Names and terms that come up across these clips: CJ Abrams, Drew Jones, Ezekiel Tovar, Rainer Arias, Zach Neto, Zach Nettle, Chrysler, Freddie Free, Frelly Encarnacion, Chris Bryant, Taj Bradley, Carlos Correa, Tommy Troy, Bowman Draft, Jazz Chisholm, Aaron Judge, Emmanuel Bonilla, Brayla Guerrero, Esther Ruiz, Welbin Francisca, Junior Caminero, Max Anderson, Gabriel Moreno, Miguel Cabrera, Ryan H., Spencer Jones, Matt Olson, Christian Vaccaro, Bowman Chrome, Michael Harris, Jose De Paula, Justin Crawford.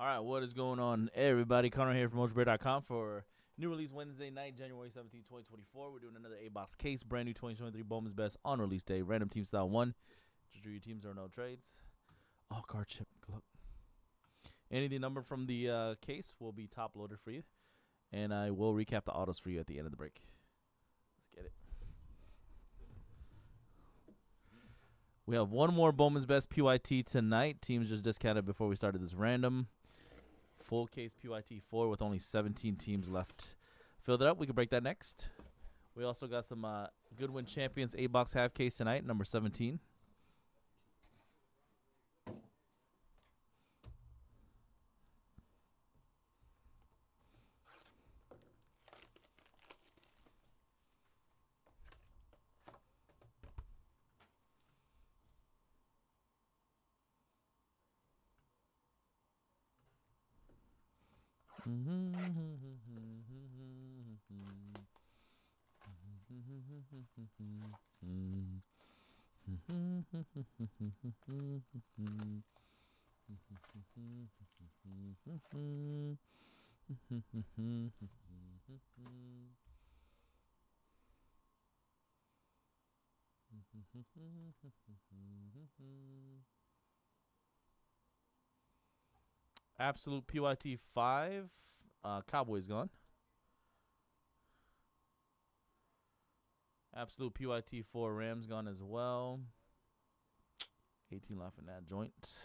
All right, what is going on, everybody? Connor here from ultrabear.com for new release Wednesday night, January 17, 2024. We're doing another 8-box case, brand new 2023 Bowman's Best on release day. Random team style 1. Just do your teams or no trades. All card chip. Good luck. Anything number from the case will be top loaded for you, and I will recap the autos for you at the end of the break. Let's get it. We have one more Bowman's Best PYT tonight. Teams just discounted before we started this random. Full case PYT 4 with only 17 teams left. Filled it up. We can break that next. We also got some Goodwin Champions 8-box half case tonight, number 17. Absolute PYT 5. Cowboys gone. Absolute PYT 4. Rams gone as well. 18 left in that joint.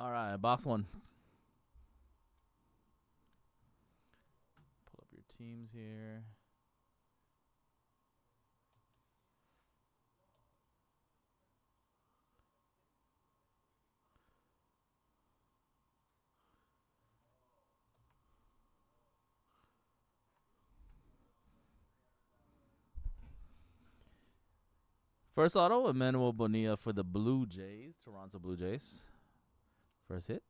All right, box one. Pull up your teams here. First auto, Emmanuel Bonilla for the Blue Jays, Toronto Blue Jays. First hit.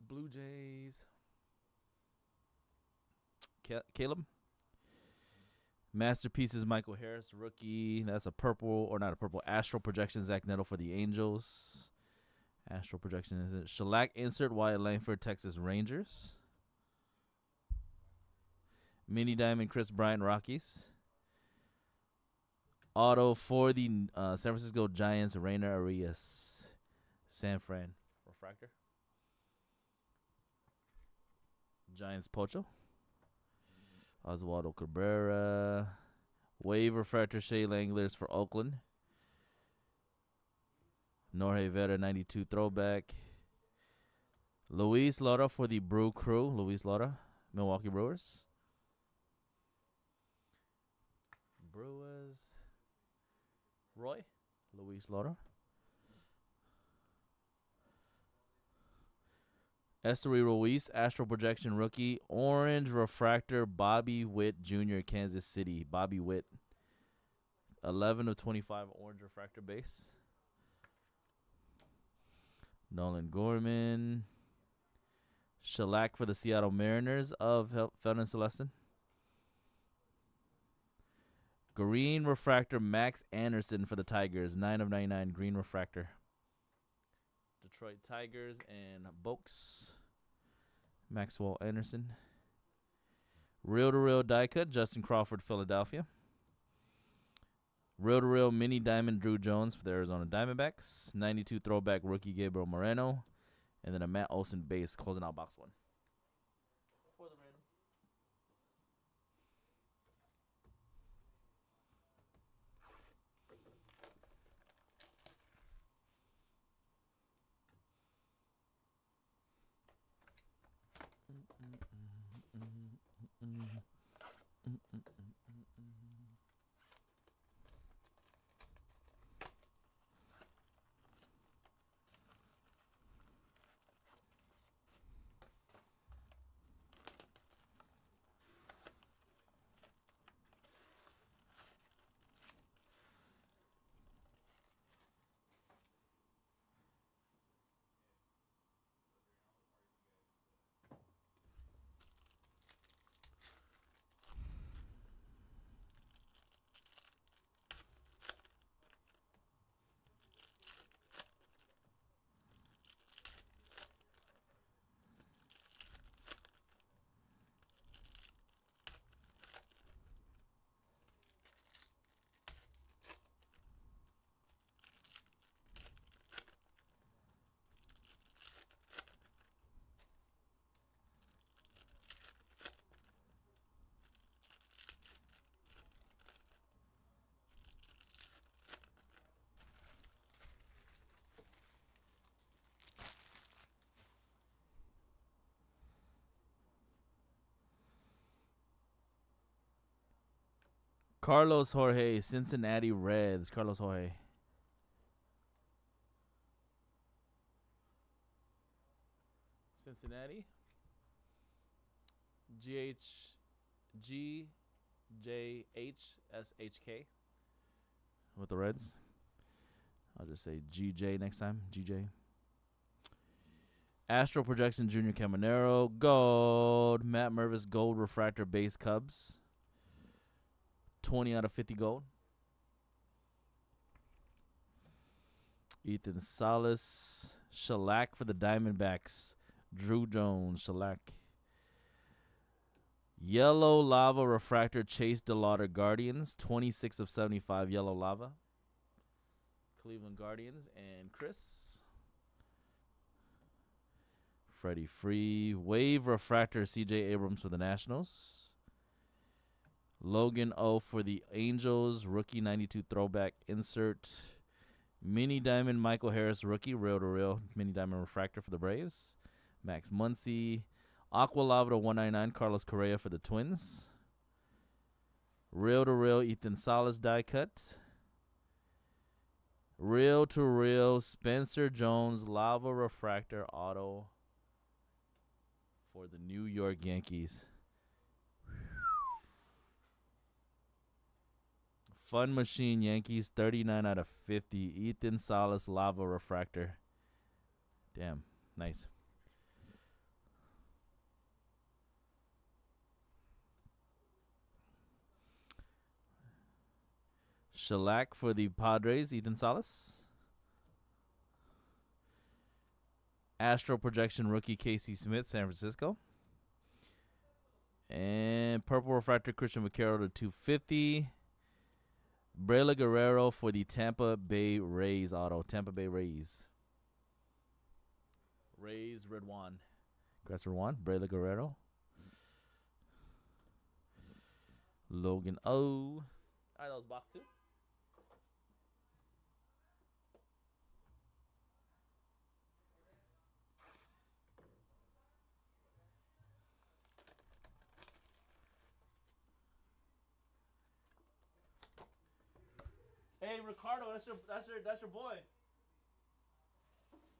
Blue Jays. Caleb. Masterpiece is Michael Harris, rookie. That's a purple, or not a purple, astral projection, Zach Nettle for the Angels. Astral projection is it. Shellac insert, Wyatt Langford, Texas Rangers. Mini diamond, Chris Bryant, Rockies. Auto for the San Francisco Giants, Rainer Arias, San Fran. Refractor. Giants, Pocho. Oswaldo Cabrera. Wave refractor, Shea Langlers for Oakland. Jorge Vera, 92 throwback. Luis Lora for the Brew Crew. Luis Lora, Milwaukee Brewers. Brewers. Roy, Luis Lora. Esther Ruiz, astral projection rookie. Orange refractor, Bobby Witt Jr., Kansas City. Bobby Witt, 11 of 25 orange refractor base. Nolan Gorman. Shellac for the Seattle Mariners of Felden Celestin. Green refractor, Max Anderson for the Tigers. 9 of 99, green refractor. Detroit Tigers and Boaks. Maxwell Anderson. Reel-to-reel die cut, Justin Crawford, Philadelphia. Reel-to-reel mini diamond, Drew Jones for the Arizona Diamondbacks. 92 throwback, rookie Gabriel Moreno. And then a Matt Olson base, closing out box one. Carlos Jorge, Cincinnati Reds. Carlos Jorge. Cincinnati. GJHSHK. With the Reds. I'll just say GJ next time. GJ. Astro Projection Junior Caminero. Gold. Matt Mervis, Gold Refractor Base Cubs. 20 out of 50 gold. Ethan Salas. Shellac for the Diamondbacks. Drew Jones. Shellac. Yellow Lava Refractor. Chase DeLauter Guardians. 26 of 75 Yellow Lava. Cleveland Guardians. And Chris. Freddie Free. Wave Refractor. CJ Abrams for the Nationals. Logan O for the Angels, rookie 92 throwback insert. Mini Diamond Michael Harris, rookie, rail to rail, Mini Diamond Refractor for the Braves. Max Muncy. Aqua Lava to 199, Carlos Correa for the Twins. Rail to rail, Ethan Salas die cut. Rail to rail, Spencer Jones, Lava Refractor auto for the New York Yankees. Fun Machine Yankees, 39 out of 50. Ethan Salas, Lava Refractor. Damn, nice. Shellac for the Padres, Ethan Salas. Astro Projection rookie Casey Smith, San Francisco. And Purple Refractor Christian Vaccaro to 250. Brayla Guerrero for the Tampa Bay Rays auto. Tampa Bay Rays. Rays Red Juan. Grass Red Juan. Brayla Guerrero. Logan O. All right, that was box two. Hey Ricardo, that's your boy.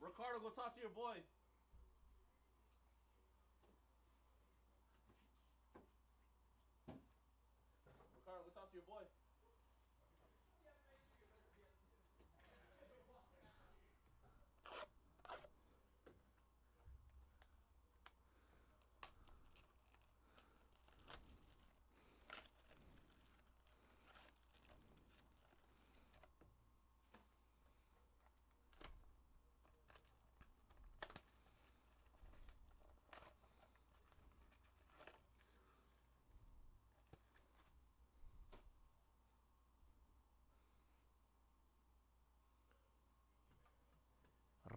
Ricardo, go talk to your boy. Ricardo, go talk to your boy.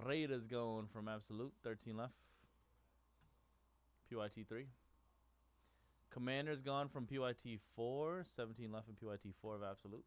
Raiders going from Absolute, 13 left, PYT 3. Commanders gone from PYT 4, 17 left and PYT 4 of Absolute.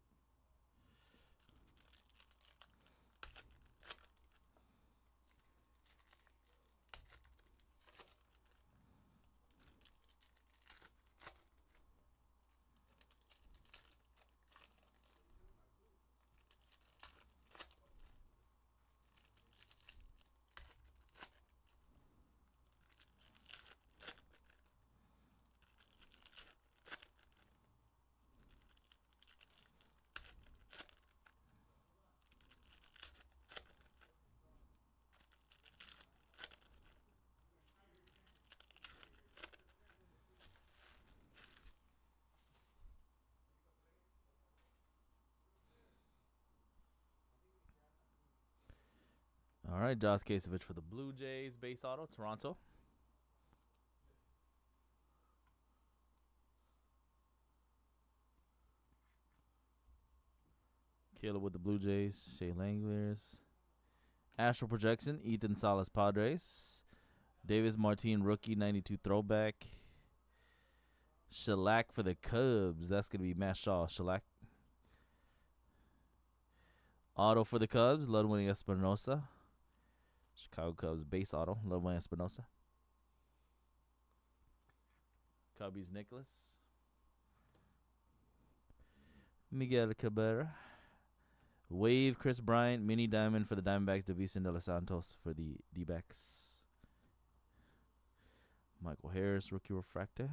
right, Josh Kasevich for the Blue Jays. Base auto, Toronto. Kayla with the Blue Jays. Shea Langlers. Astral projection, Ethan Salas, Padres. Davis Martin, rookie, 92 throwback. Shellac for the Cubs. That's going to be Matt Shaw, Shellac. Auto for the Cubs, Ludwig Espinosa. Chicago Cubs base auto, Ludwig Espinosa. Cubbies Nicholas. Miguel Cabrera. Wave Chris Bryant, mini diamond for the Diamondbacks, Davison De Los Santos for the D-backs. Michael Harris, rookie refractor.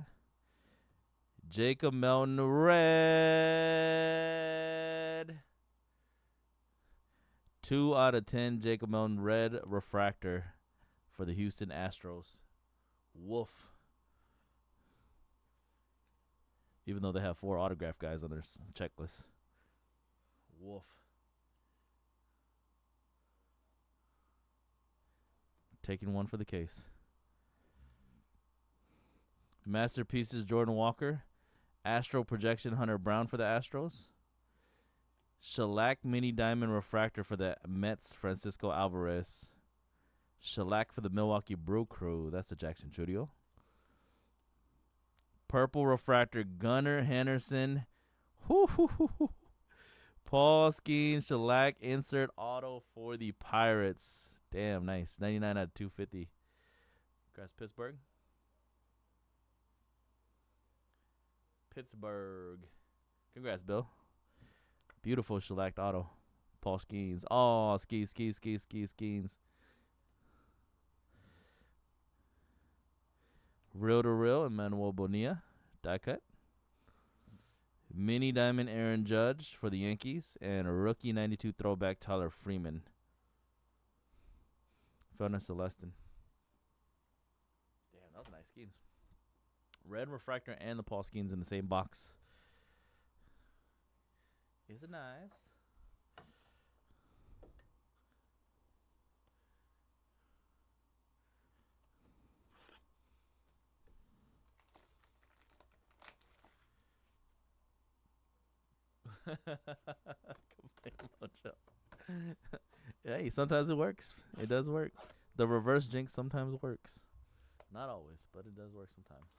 Jacob Melton, red. 2 out of 10, Jacob Melton, red refractor for the Houston Astros. Woof. Even though they have 4 autograph guys on their checklist. Woof. Taking one for the case. Masterpieces, Jordan Walker. Astro projection, Hunter Brown for the Astros. Shellac mini diamond refractor for the Mets, Francisco Alvarez. Shellac for the Milwaukee Brew Crew. That's a Jackson Chudio. Purple refractor, Gunnar Henderson. Woo -hoo -hoo -hoo. Paul Skenes, shellac insert auto for the Pirates. Damn, nice. 99 out of 250. Congrats, Pittsburgh. Pittsburgh. Congrats, Bill. Beautiful shellac auto. Paul Skenes. Oh, Skenes. Real to real, Emmanuel Bonilla. Die cut. Mini diamond Aaron Judge for the Yankees. And a rookie 92 throwback Tyler Freeman. Felton Celestin. Damn, that was nice Skenes. Red refractor and the Paul Skenes in the same box. Is it nice? Hey, sometimes it works. It does work. The reverse jinx sometimes works. Not always, but it does work sometimes.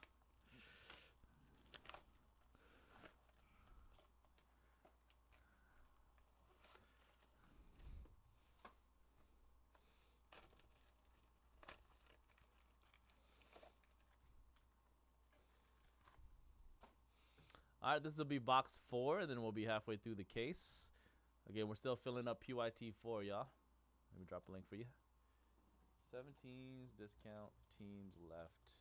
All right, this will be box 4, and then we'll be halfway through the case. Again, we're still filling up PYT 4, y'all. Let me drop a link for you. 17s, discount, teams left.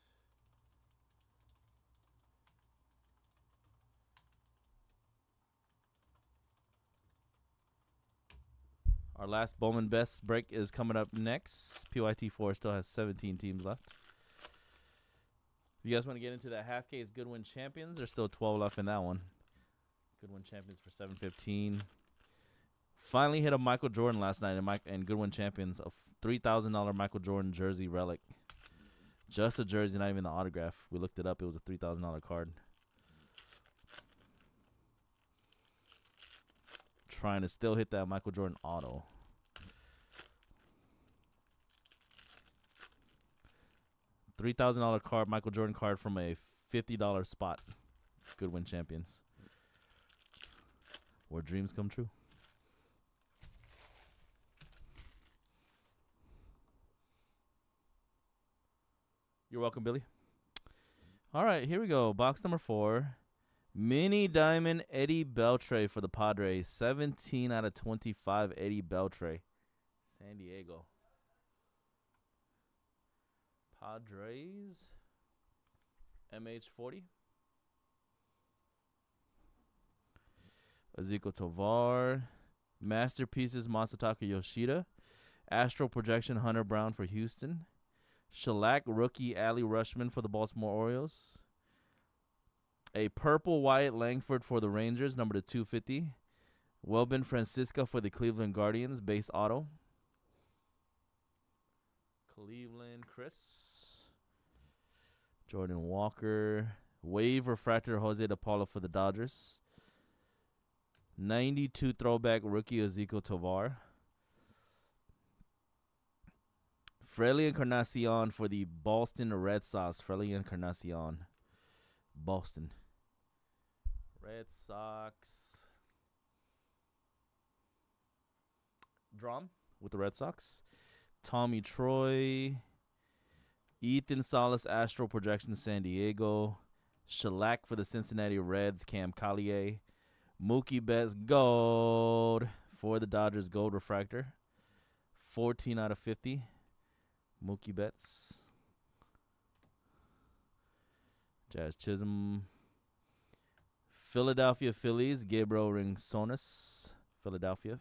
Our last Bowman Best break is coming up next. PYT 4 still has 17 teams left. If you guys want to get into that half case Goodwin Champions, there's still 12 left in that one. Goodwin Champions for 715. Finally hit a Michael Jordan last night in Goodwin Champions, a $3,000 Michael Jordan jersey relic. Just a jersey, not even the autograph. We looked it up. It was a $3,000 card. Trying to still hit that Michael Jordan auto. $3,000 card, Michael Jordan card from a $50 spot. Goodwin Champions. Where dreams come true. You're welcome, Billy. All right, here we go. Box number 4. Mini diamond Eddie Beltre for the Padres. 17 out of 25, Eddie Beltre. San Diego. Padres. MH40. Ezekiel Tovar. Masterpieces Masataka Yoshida. Astral projection Hunter Brown for Houston. Shellac rookie Ally Rushman for the Baltimore Orioles. A purple Wyatt Langford for the Rangers, number to 250. Welbin Francisca for the Cleveland Guardians, base auto. Cleveland, Chris. Jordan Walker. Wave refractor Jose De Paula for the Dodgers. 92 throwback rookie Ezekiel Tovar. Frelly Encarnacion for the Boston Red Sox. Frelly Encarnacion. Boston. Red Sox. Drum with the Red Sox. Tommy Troy. Ethan Salas, Astro Projection, San Diego. Shellac for the Cincinnati Reds, Cam Collier. Mookie Betts, gold for the Dodgers, gold refractor. 14 out of 50. Mookie Betts. Jazz Chisholm. Philadelphia Phillies, Gabriel Rinsonas. Philadelphia.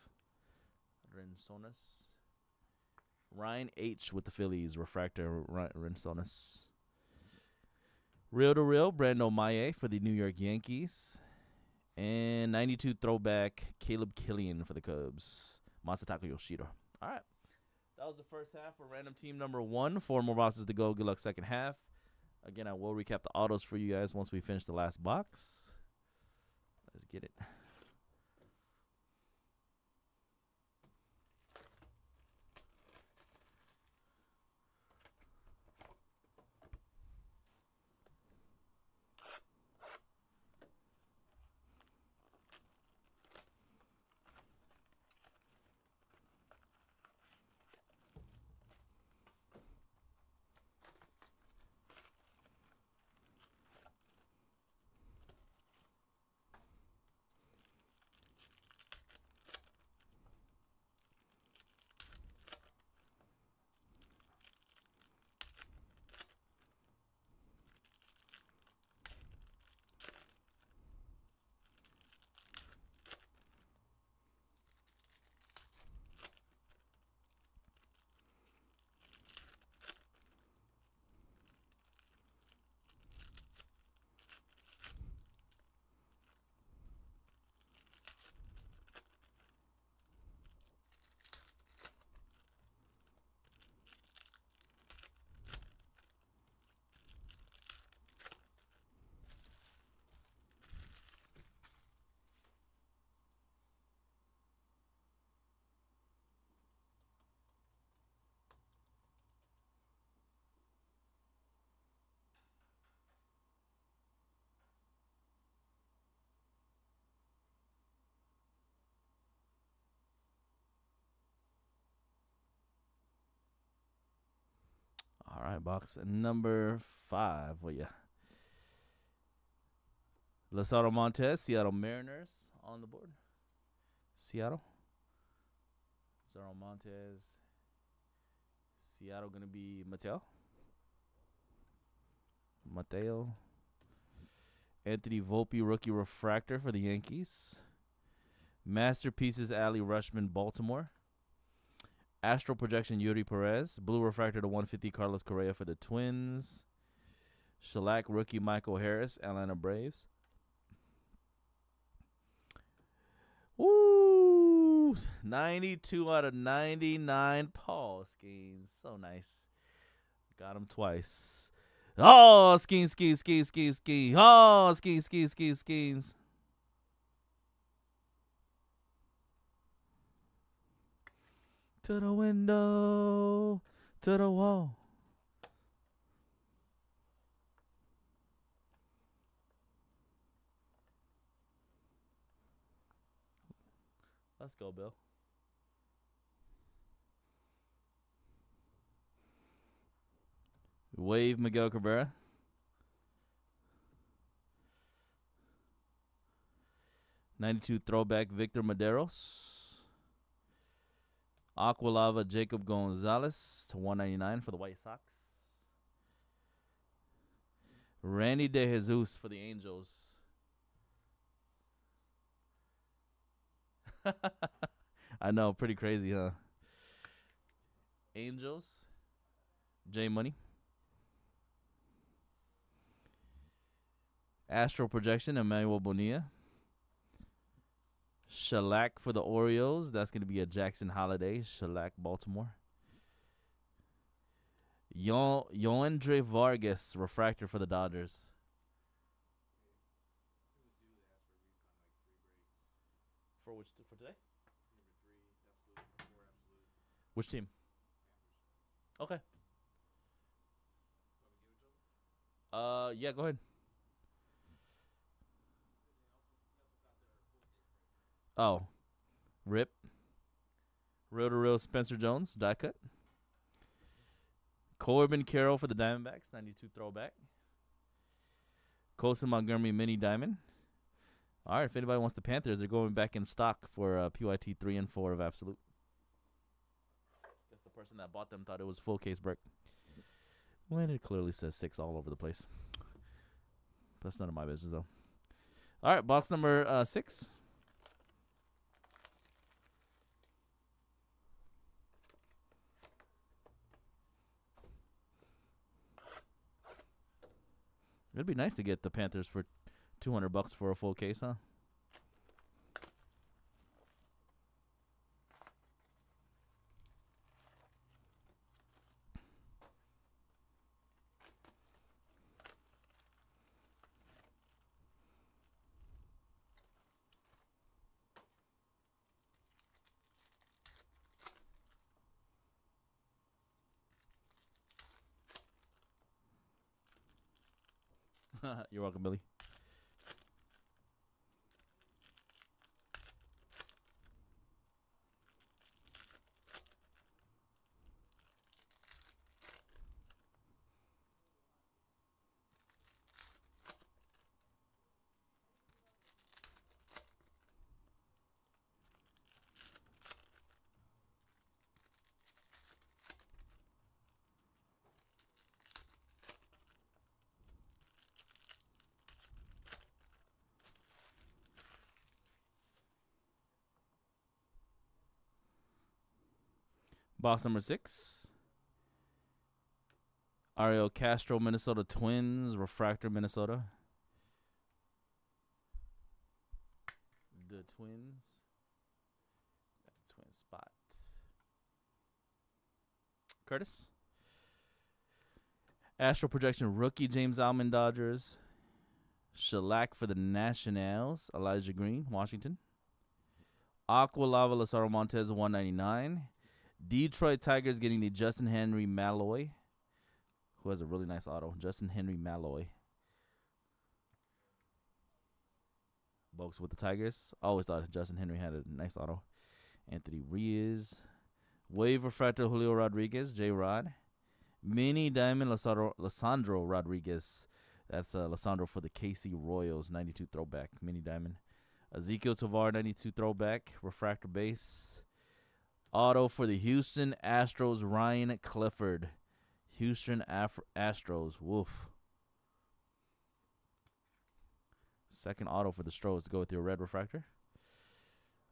Rinsonas. Ryan H. with the Phillies, refractor Rinsonas. Real to real, Brando Mayea for the New York Yankees. And 92 throwback, Caleb Killian for the Cubs. Masataka Yoshida. All right. That was the first half for random team number 1. 4 more boxes to go. Good luck second half. Again, I will recap the autos for you guys once we finish the last box. Let's get it. All right, box number 5 for you. Lazaro Montes, Seattle Mariners on the board. Seattle. Lazaro Montes. Seattle going to be Mateo. Mateo. Anthony Volpe, rookie refractor for the Yankees. Masterpieces, Ally Rushman, Baltimore. Astral Projection, Yuri Perez. Blue refractor to 150, Carlos Correa for the Twins. Shellac rookie, Michael Harris, Atlanta Braves. Woo! 92 out of 99, Paul Skenes. So nice. Got him twice. Oh, Skenes, Skenes, Skenes, Skenes, Skenes. Oh, Skenes, Skenes, Skenes, Skenes. To the window, to the wall. Let's go, Bill. Wave Miguel Cabrera. '92 throwback Victor Medeiros. Aqualava, Jacob Gonzalez to 199 for the White Sox. Randy De Jesus for the Angels. I know, pretty crazy, huh? Angels, J Money. Astral Projection, Emmanuel Bonilla. Shellac for the Orioles. That's going to be a Jackson Holiday. Shellac, Baltimore. Yoandre Vargas, refractor for the Dodgers. For which for today? Which team? Okay. Yeah, go ahead. Oh, rip. Real to real Spencer Jones, die cut. Corbin Carroll for the Diamondbacks, 92 throwback. Colson Montgomery, mini diamond. All right, if anybody wants the Panthers, they're going back in stock for PYT 3 and 4 of Absolute. Guess the person that bought them thought it was full case break. When it clearly says 6 all over the place. That's none of my business, though. All right, box number 6. It'd be nice to get the Panthers for $200 for a full case, huh? You're welcome, Billy. Box number 6. Ariel Castro, Minnesota Twins, refractor, Minnesota. The Twins. Twin spot. Curtis. Astral projection rookie James Allman, Dodgers. Shellac for the Nationals, Elijah Green, Washington. Aqua Lava Lazaro Montes, 199. Detroit Tigers getting the Justin Henry Malloy, who has a really nice auto. Justin Henry Malloy. Folks with the Tigers. Always thought Justin Henry had a nice auto. Anthony Reyes. Wave refractor Julio Rodriguez, J-Rod. Mini diamond Lissandro Rodriguez. That's Lissandro for the KC Royals, 92 throwback. Mini diamond. Ezekiel Tovar, 92 throwback. Refractor base. Auto for the Houston Astros, Ryan Clifford. Houston Astros, woof. Second auto for the Stros to go with your red refractor.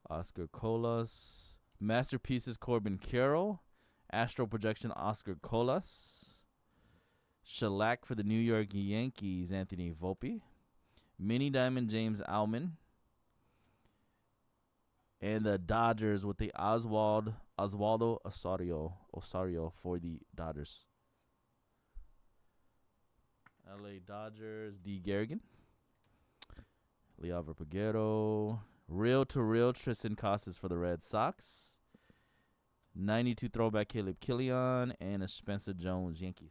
Oscar Colas. Masterpieces, Corbin Carroll. Astro projection, Oscar Colas. Shellac for the New York Yankees, Anthony Volpe. Mini diamond, James Allman. And the Dodgers with the Oswaldo Osorio for the Dodgers. LA Dodgers, D. Garrigan. Leover Puguero. Real to real Tristan Casas for the Red Sox. 92 throwback Caleb Killian and a Spencer Jones, Yankees.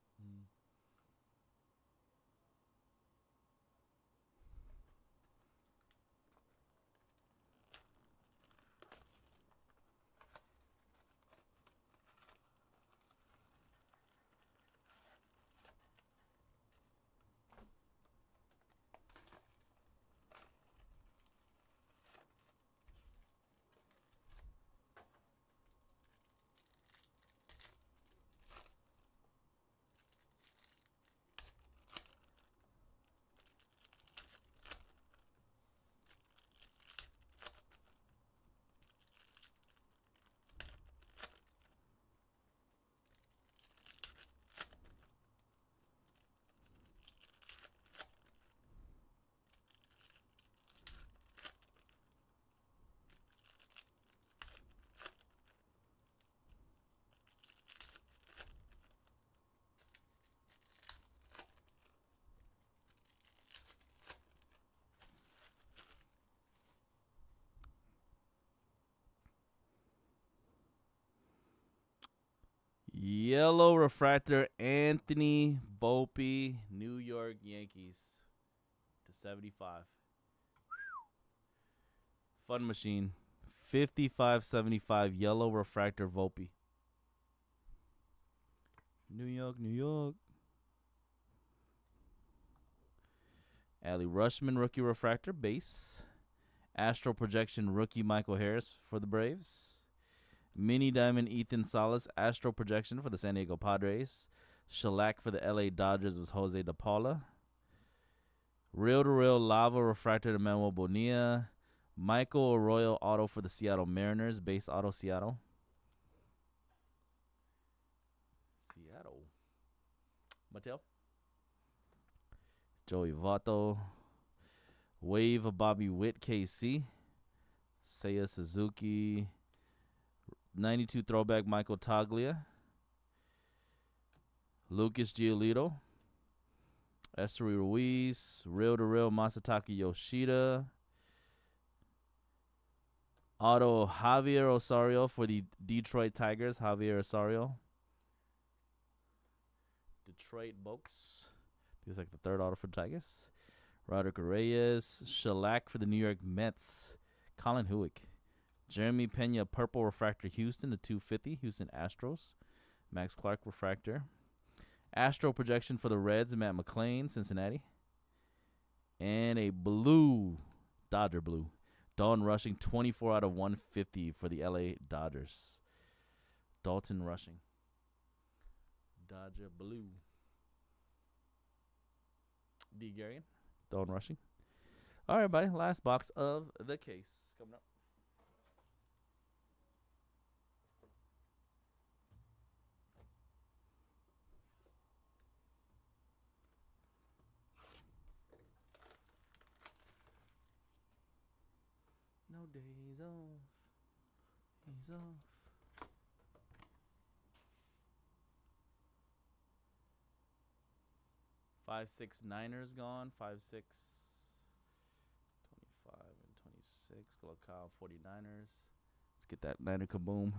Yellow refractor, Anthony Volpe, New York Yankees /75. Fun machine. 55/75 yellow refractor Volpe. New York, New York. Ally Rushman, rookie refractor, base. Astral projection, rookie Michael Harris for the Braves. Mini diamond, Ethan Salas, astral projection for the San Diego Padres. Shellac for the LA Dodgers was Jose De Paula. Reel-to-reel lava refractor to Emmanuel Bonilla. Michael Arroyo auto for the Seattle Mariners, base auto Seattle. Mattel. Joey Votto. Wave of Bobby Witt, KC. Seiya Suzuki. 92 throwback, Michael Taglia. Lucas Giolito. Esther Ruiz. Reel-to-reel, Masataka Yoshida. Auto, Javier Rosario for the Detroit Tigers, Javier Rosario. Detroit Box. He's like the third auto for the Tigers. Roderick Reyes. Shellac for the New York Mets. Colin Huick. Jeremy Pena, purple refractor, Houston, the 250. Houston Astros. Max Clark refractor. Astro projection for the Reds, Matt McClain, Cincinnati. And a blue, Dodger blue. Dalton Rushing, 24/150 for the LA Dodgers. Dalton Rushing. Dodger blue. D. Garian. Dalton Rushing. All right, buddy. Last box of the case coming up. No days off. Days off. Five, six, Niners gone. 5-6, 25 and 26. Glockow, 49ers. Let's get that Niner kaboom.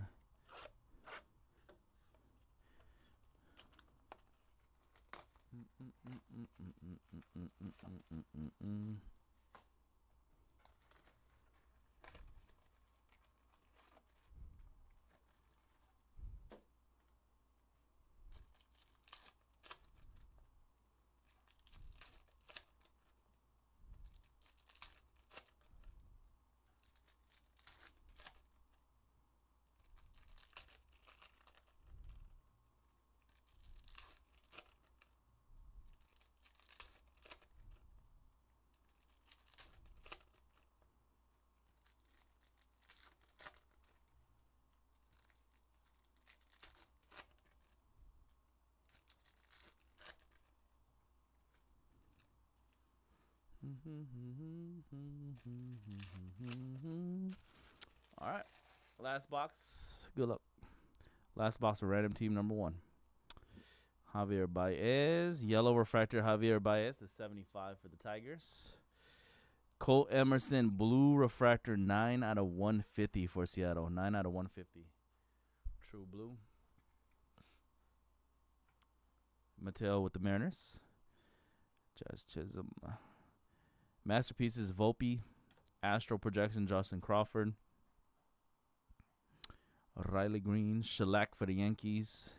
All right, last box. Good luck. Last box for random team number one. Javier Baez, yellow refractor. Javier Baez, the 75 for the Tigers. Cole Emerson, blue refractor, 9/150 for Seattle. 9/150. True blue. Mattel with the Mariners. Josh Chisholm. Masterpieces, Volpe. Astral projection, Justin Crawford. Riley Green. Shellac for the Yankees.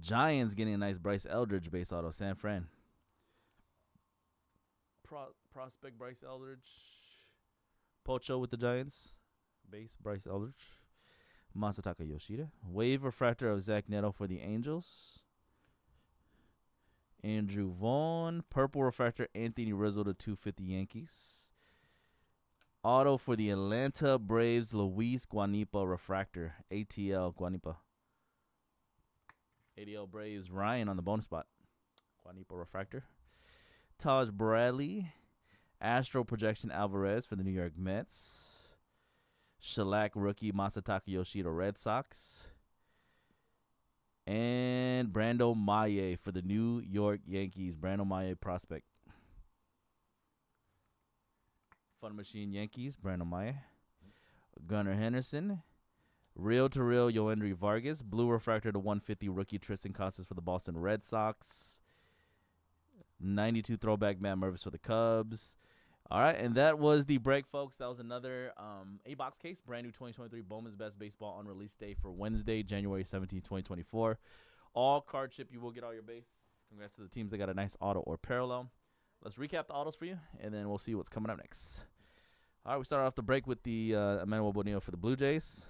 Giants getting a nice Bryce Eldridge base auto. San Fran. Prospect Bryce Eldridge. Pocho with the Giants. Base Bryce Eldridge. Masataka Yoshida. Wave refractor of Zach Neto for the Angels. Andrew Vaughn, purple refractor, Anthony Rizzo to 250 Yankees. Auto for the Atlanta Braves, Luis Guanipa refractor, ATL Guanipa. ATL Braves, Ryan on the bonus spot. Guanipa refractor. Taj Bradley, astral projection Alvarez for the New York Mets. Shellac rookie Masataka Yoshida, Red Sox. And Brando Mayea for the New York Yankees. Brando Mayea prospect. Fun machine Yankees. Brando Mayea. Gunnar Henderson. Reel to reel, Yoendry Vargas. Blue refractor to 150, rookie Tristan Casas for the Boston Red Sox. 92 throwback Matt Mervis for the Cubs. All right, and that was the break, folks. That was another A-Box case, brand new 2023 Bowman's Best Baseball on release day for Wednesday, January 17, 2024. All card chip, you will get all your base. Congrats to the teams that got a nice auto or parallel. Let's recap the autos for you, and then we'll see what's coming up next. All right, we started off the break with the Emmanuel Bonilla for the Blue Jays.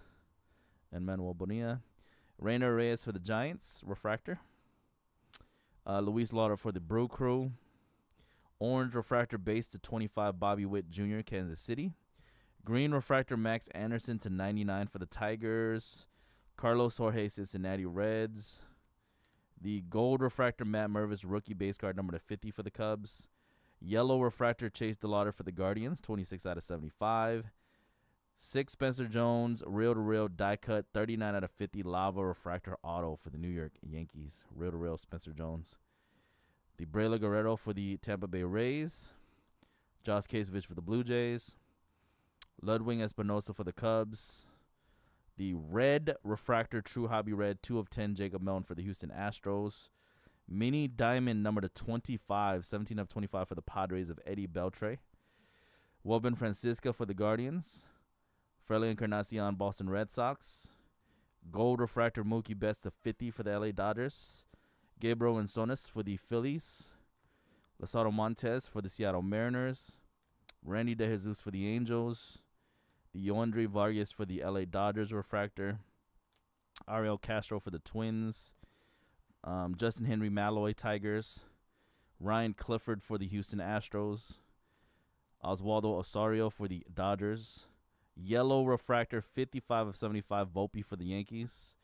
Emmanuel Bonilla. Rainer Reyes for the Giants, refractor. Luis Lora for the Brew Crew. Orange refractor base to 25, Bobby Witt Jr., Kansas City. Green refractor, Max Anderson to 99 for the Tigers. Carlos Jorge, Cincinnati Reds. The gold refractor, Matt Mervis, rookie base card number to 50 for the Cubs. Yellow refractor, Chase DeLauter for the Guardians, 26 out of 75. Six, Spencer Jones, reel-to-reel, die-cut, 39 out of 50, lava refractor auto for the New York Yankees. Reel-to-reel, Spencer Jones. The Brayla Guerrero for the Tampa Bay Rays. Josh Kasevich for the Blue Jays. Ludwig Espinosa for the Cubs. The red refractor, true hobby red, 2 of 10, Jacob Melton for the Houston Astros. Mini diamond number to 25, 17 of 25 for the Padres of Eddie Beltre. Welbin Francisca for the Guardians. Frelly Encarnacion, Boston Red Sox. Gold refractor, Mookie Betts to 50 for the LA Dodgers. Gabriel Insones for the Phillies. Lázaro Montes for the Seattle Mariners. Randy DeJesus for the Angels. The Yoendry Vargas for the LA Dodgers refractor. Ariel Castro for the Twins. Justin Henry Malloy, Tigers. Ryan Clifford for the Houston Astros. Oswaldo Osorio for the Dodgers. Yellow refractor, 55 of 75, Volpe for the Yankees.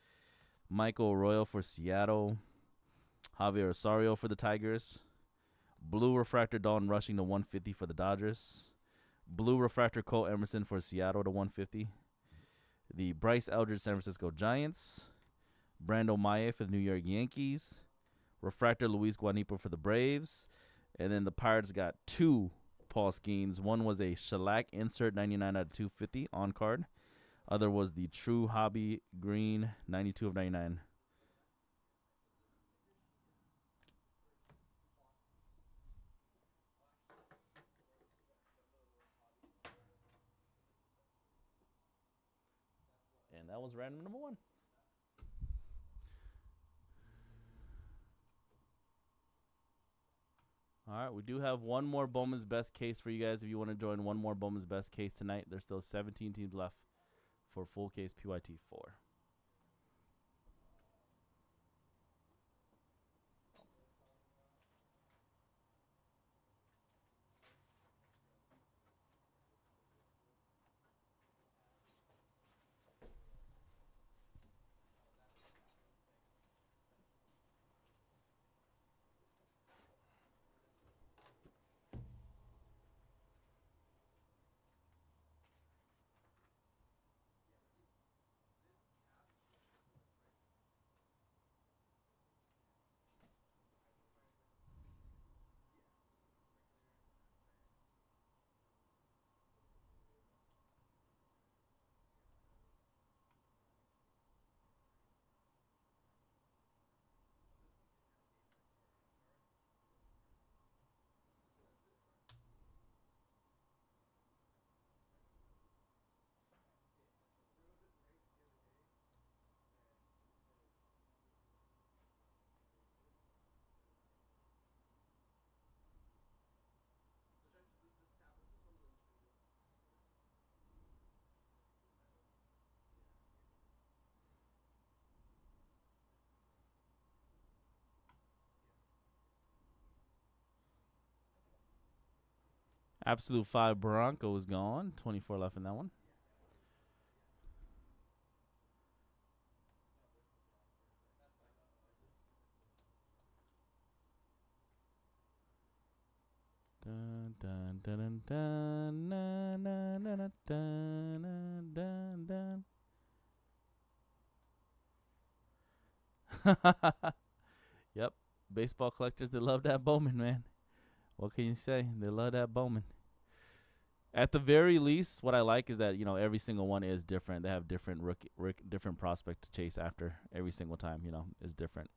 Michael Arroyo for Seattle. Javier Rosario for the Tigers. Blue refractor, Dalton Rushing to 150 for the Dodgers. Blue refractor, Cole Emerson for Seattle to 150. The Bryce Elder, San Francisco Giants. Brando Mayea for the New York Yankees. Refractor, Luis Guanipa for the Braves. And then the Pirates got two Paul Skenes. One was a shellac insert, 99 out of 250 on card. Other was the true hobby green, 92 of 99. That was random number one. All right, we do have one more Bowman's Best case for you guys if you want to join one more Bowman's Best case tonight. There's still 17 teams left for full case PYT 4. Absolute 5 Bronco is gone. 24 left in that one. Dun, dun, dun, dun, dun, dun, dun, dun, dun, dun. Yep. Baseball collectors, they love that Bowman, man. What can you say? They love that Bowman. At the very least, what I like is that, you know, every single one is different. They have different different prospect to chase after every single time, you know, is different.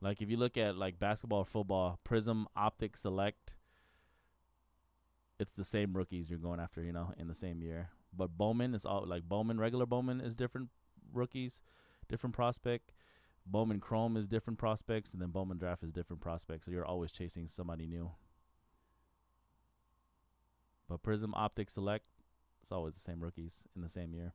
Like, if you look at, like, basketball or football, Prism, Optic, Select, it's the same rookies you're going after, you know, in the same year. But Bowman is all, like, Bowman, regular Bowman is different rookies, different prospect. Bowman Chrome is different prospects, and then Bowman Draft is different prospects. So you're always chasing somebody new. But Prism, Optic, Select, it's always the same rookies in the same year.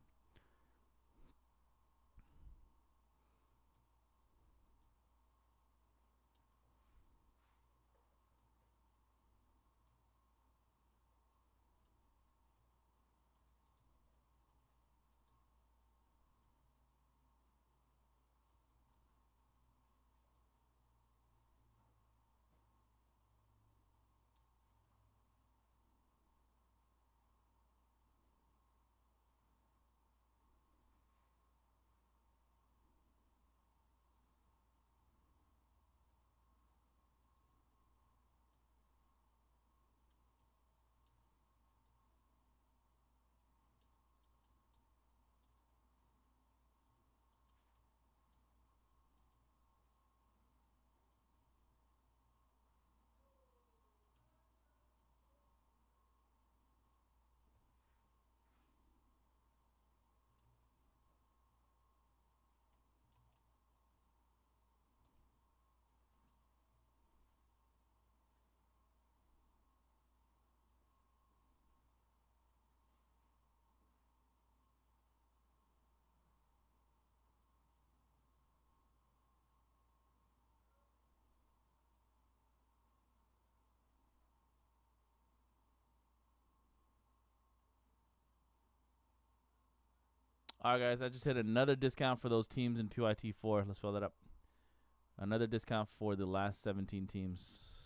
All right, guys, I just hit another discount for those teams in PYT4. Let's fill that up. Another discount for the last 17 teams.